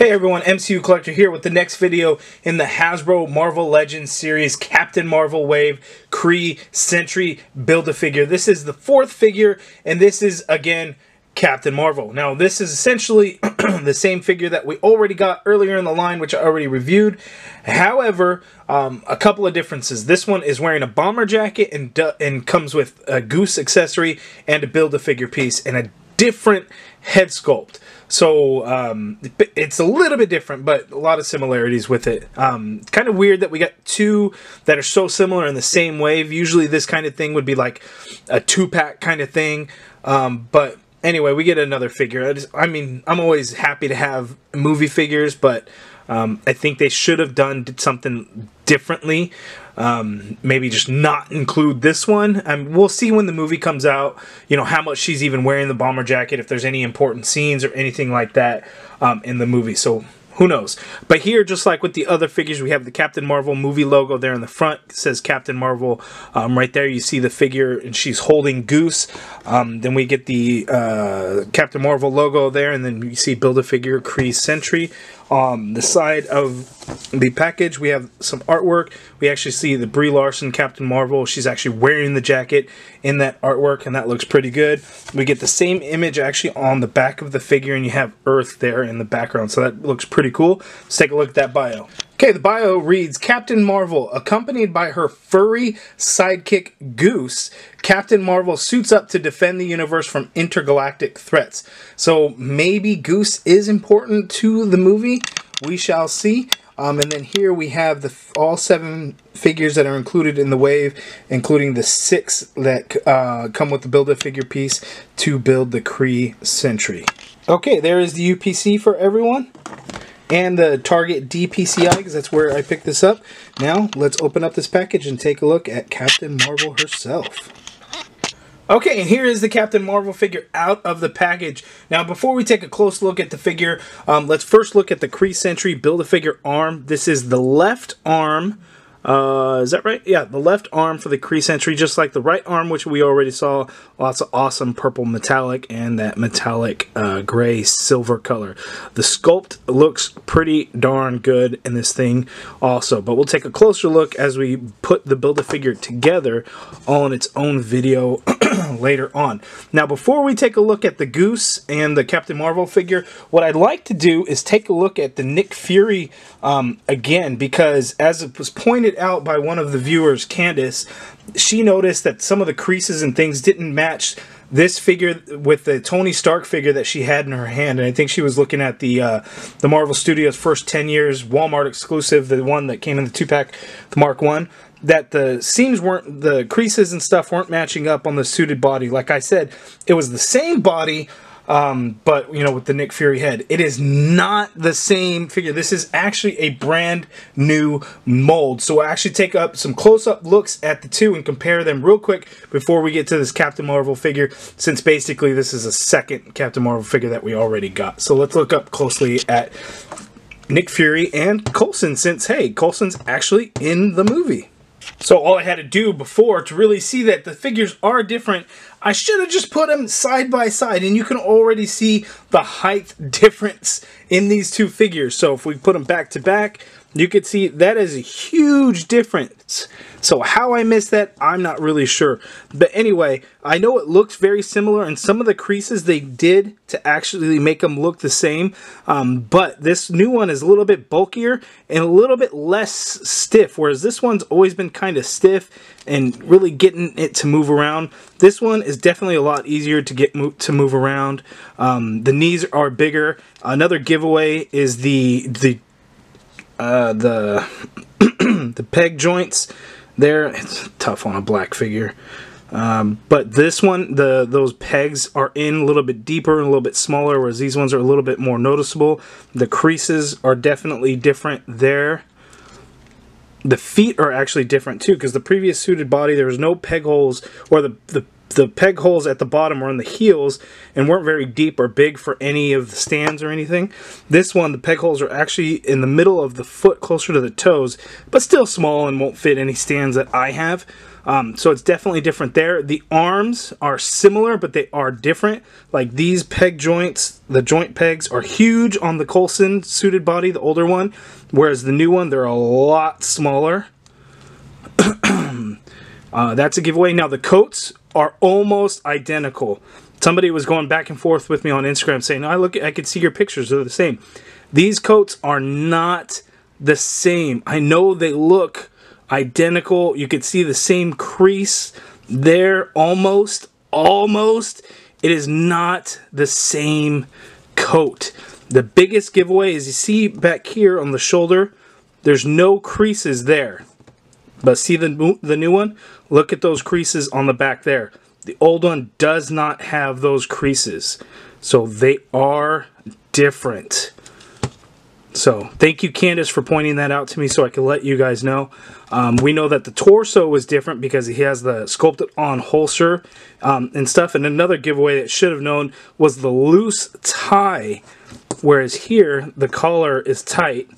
Hey everyone, MCU Collector here with the next video in the Hasbro Marvel Legends series, Captain Marvel Wave, Kree Sentry Build-A-Figure. This is the fourth figure, and this is, again, Captain Marvel. Now, this is essentially the same figure that we already got earlier in the line, which I already reviewed. However, a couple of differences. This one is wearing a bomber jacket and comes with a Goose accessory and a Build-A-Figure piece and a different head sculpt. So it's a little bit different, but a lot of similarities with it. Kind of weird that we got two that are so similar in the same wave. Usually this kind of thing would be like a two-pack kind of thing. But anyway, we get another figure. I'm always happy to have movie figures, but I think they should have done something differently. Maybe just not include this one. We'll see when the movie comes out, you know, how much she's even wearing the bomber jacket, if there's any important scenes or anything like that in the movie. So who knows? But here, just like with the other figures, we have the Captain Marvel movie logo there in the front. It says Captain Marvel right there. You see the figure, and she's holding Goose. Then we get the Captain Marvel logo there, and then you see Build-A-Figure Kree Sentry. On the side of the package, we have some artwork. We actually see the Brie Larson Captain Marvel. She's actually wearing the jacket in that artwork, and that looks pretty good. We get the same image actually on the back of the figure, and you have Earth there in the background, so that looks pretty cool. Let's take a look at that bio. Okay, the bio reads, Captain Marvel, accompanied by her furry sidekick Goose, Captain Marvel suits up to defend the universe from intergalactic threats. So maybe Goose is important to the movie. We shall see. And then here we have the all seven figures that are included in the wave, including the six that come with the Build-A-Figure piece to build the Kree Sentry. Okay, there is the UPC for everyone. And the Target DPCI, because that's where I picked this up. Now, let's open up this package and take a look at Captain Marvel herself. Okay, and here is the Captain Marvel figure out of the package. Now, before we take a close look at the figure, let's first look at the Kree Sentry Build-A-Figure arm. This is the left arm. Is that right? Yeah, the left arm for the Kree Sentry, just like the right arm, which we already saw. Lots of awesome purple metallic and that metallic gray silver color. The sculpt looks pretty darn good in this thing also, but we'll take a closer look as we put the Build-A-Figure together on its own video later on. Now, before we take a look at the Goose and the Captain Marvel figure, what I'd like to do is take a look at the Nick Fury again, because as it was pointed out by one of the viewers, Candace, she noticed that some of the creases and things didn't match this figure with the Tony Stark figure that she had in her hand, and I think she was looking at the Marvel Studios first 10 years Walmart exclusive, the one that came in the two-pack, the Mark I, that the seams weren't, the creases and stuff weren't matching up on the suited body. Like I said, it was the same body, but, you know, with the Nick Fury head. It is not the same figure. This is actually a brand new mold. So we'll actually take up some close-up looks at the two and compare them real quick before we get to this Captain Marvel figure, since basically this is a second Captain Marvel figure that we already got. So let's look up closely at Nick Fury and Coulson, since, hey, Coulson's actually in the movie. So all I had to do before to really see that the figures are different, I should have just put them side by side, and you can already see the height difference in these two figures. So if we put them back to back, you could see that is a huge difference. So how I missed that, I'm not really sure. But anyway, I know it looks very similar, and some of the creases they did to actually make them look the same. But this new one is a little bit bulkier and a little bit less stiff, whereas this one's always been kind of stiff and really getting it to move around. This one is definitely a lot easier to get move around. The knees are bigger. Another giveaway is the peg joints there. It's tough on a black figure, but this one, those pegs are in a little bit deeper and a little bit smaller, whereas these ones are a little bit more noticeable. The creases are definitely different there. The feet are actually different too, because the previous suited body there was no peg holes, or the the peg holes at the bottom were on the heels and weren't very deep or big for any of the stands or anything. This one, the peg holes are actually in the middle of the foot, closer to the toes, but still small and won't fit any stands that I have. So it's definitely different there. The arms are similar, but they are different. Like these peg joints, the joint pegs are huge on the Coulson suited body, the older one, whereas the new one, they're a lot smaller. That's a giveaway. Now the coats are almost identical. Somebody was going back and forth with me on Instagram saying, I could see your pictures, they're the same. These coats are not the same. I know they look identical. You could see the same crease there, almost. It is not the same coat. The biggest giveaway is, you see back here on the shoulder, there's no creases there. But see the new one? Look at those creases on the back there. The old one does not have those creases. So they are different. So thank you, Candace, for pointing that out to me so I can let you guys know. We know that the torso is different because he has the sculpted on holster and stuff. And another giveaway that should have known was the loose tie. Whereas here, the collar is tight.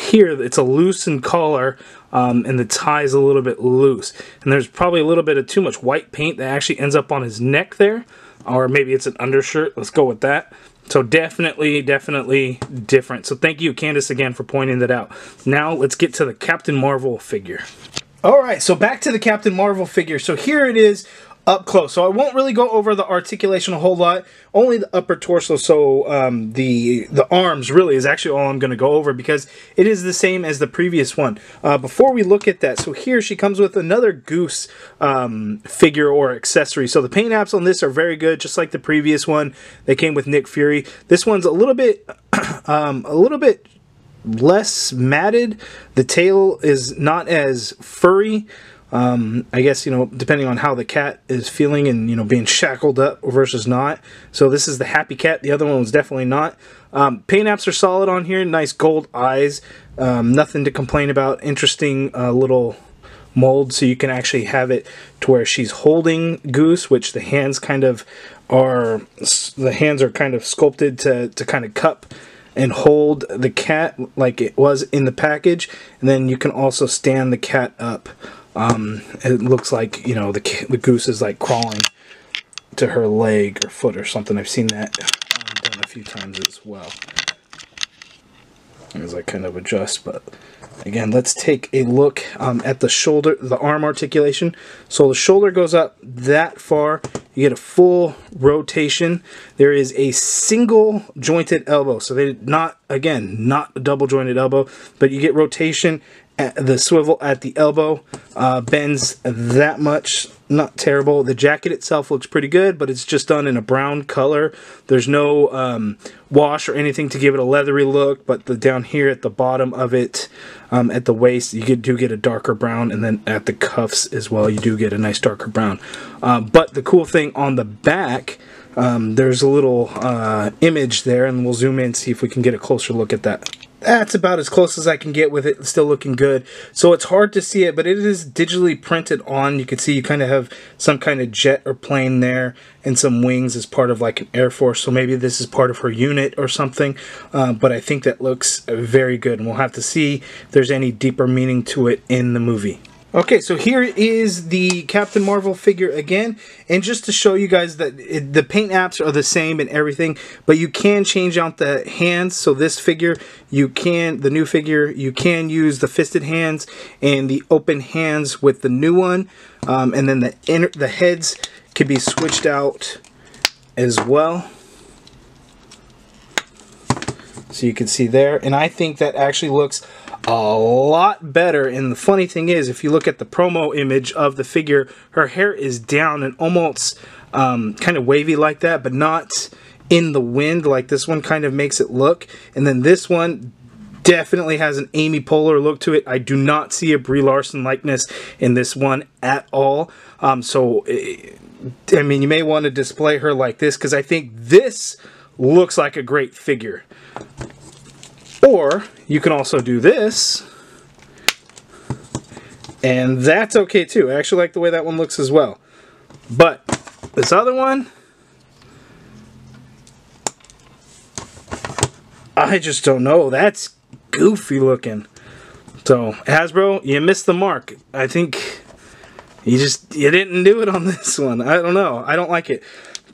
Here, it's a loosened collar. And the tie is a little bit loose. And there's probably a little bit of too much white paint that actually ends up on his neck there. Or maybe it's an undershirt. Let's go with that. So definitely different. So thank you, Candace, again for pointing that out. Now let's get to the Captain Marvel figure. All right, so back to the Captain Marvel figure. So here it is up close. So I won't really go over the articulation a whole lot. Only the upper torso. So the arms really is actually all I'm going to go over because it is the same as the previous one. Before we look at that, so here she comes with another Goose figure or accessory. So the paint apps on this are very good, just like the previous one. They came with Nick Fury. This one's a little bit less matted. The tail is not as furry. I guess, you know, depending on how the cat is feeling and, you know, being shackled up versus not. So this is the happy cat. The other one was definitely not. Paint apps are solid on here. Nice gold eyes. Nothing to complain about. Interesting little mold. So you can actually have it to where she's holding Goose, which the hands kind of are, sculpted to kind of cup and hold the cat like it was in the package. And then you can also stand the cat up. It looks like, you know, the Goose is like crawling to her leg or foot or something. I've seen that done a few times as well. As I kind of adjust, but again, let's take a look at the shoulder, the arm articulation. So the shoulder goes up that far. You get a full rotation. There is a single jointed elbow. So they did not, again, not a double jointed elbow, but you get rotation. The swivel at the elbow bends that much. Not terrible. The jacket itself looks pretty good, but it's just done in a brown color. There's no wash or anything to give it a leathery look, but the down here at the bottom of it, at the waist, you do get a darker brown, and then at the cuffs as well, you do get a nice darker brown. But the cool thing on the back, there's a little image there, and we'll zoom in and see if we can get a closer look at that. That's about as close as I can get with it. It's still looking good. So it's hard to see it, but it is digitally printed on. You can see you kind of have some kind of jet or plane there and some wings as part of like an Air Force. So maybe this is part of her unit or something. But I think that looks very good. And we'll have to see if there's any deeper meaning to it in the movie. Okay, so here is the Captain Marvel figure again, and just to show you guys that the paint apps are the same and everything, but you can change out the hands. So this figure, you can use the fisted hands and the open hands with the new one, and then the heads can be switched out as well. So you can see there, and I think that actually looks a lot better. And the funny thing is, if you look at the promo image of the figure, her hair is down and almost kind of wavy like that, but not in the wind like this one kind of makes it look. And then this one definitely has an Amy Poehler look to it. I do not see a Brie Larson likeness in this one at all. So, I mean, you may want to display her like this, because I think this looks like a great figure. Or you can also do this, and that's okay too. I actually like the way that one looks as well. But This other one, I just don't know. That's goofy looking. So Hasbro, you missed the mark. I think you didn't do it on this one. I don't know. I don't like it.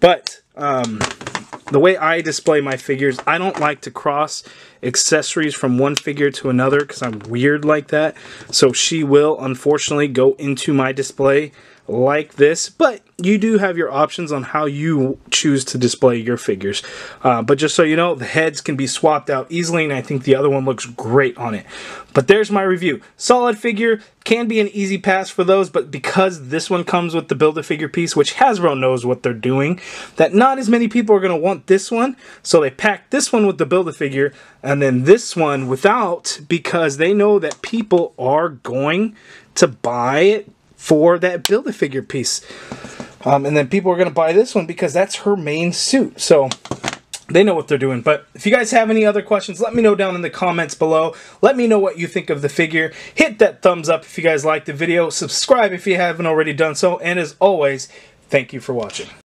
But the way I display my figures, I don't like to cross accessories from one figure to another because I'm weird like that. So she will, unfortunately, go into my display like this. But you do have your options on how you choose to display your figures. But just so you know, the heads can be swapped out easily, and I think the other one looks great on it. But there's my review. Solid figure, can be an easy pass for those, but because this one comes with the Build-A-Figure piece, which Hasbro knows what they're doing, that not as many people are going to want this one, so they packed this one with the Build-A-Figure, and then this one without, because they know that people are going to buy it for that Build-A-Figure piece. And then people are going to buy this one because that's her main suit. So they know what they're doing. But if you guys have any other questions, let me know down in the comments below. Let me know what you think of the figure. Hit that thumbs up if you guys liked the video. Subscribe if you haven't already done so. And as always, thank you for watching.